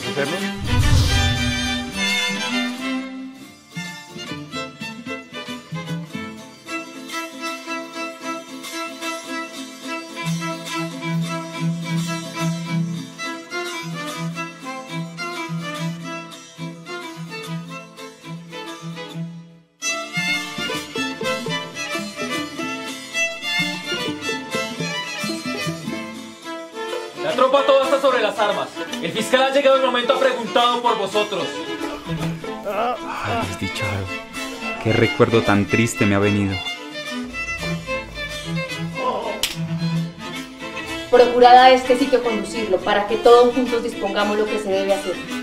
sofrerlo. La tropa toda está sobre las armas. El fiscal ha llegado el momento, ha preguntado por vosotros. Ay, desdichado. Qué recuerdo tan triste me ha venido. Procurad a este sitio conducirlo, para que todos juntos dispongamos lo que se debe hacer.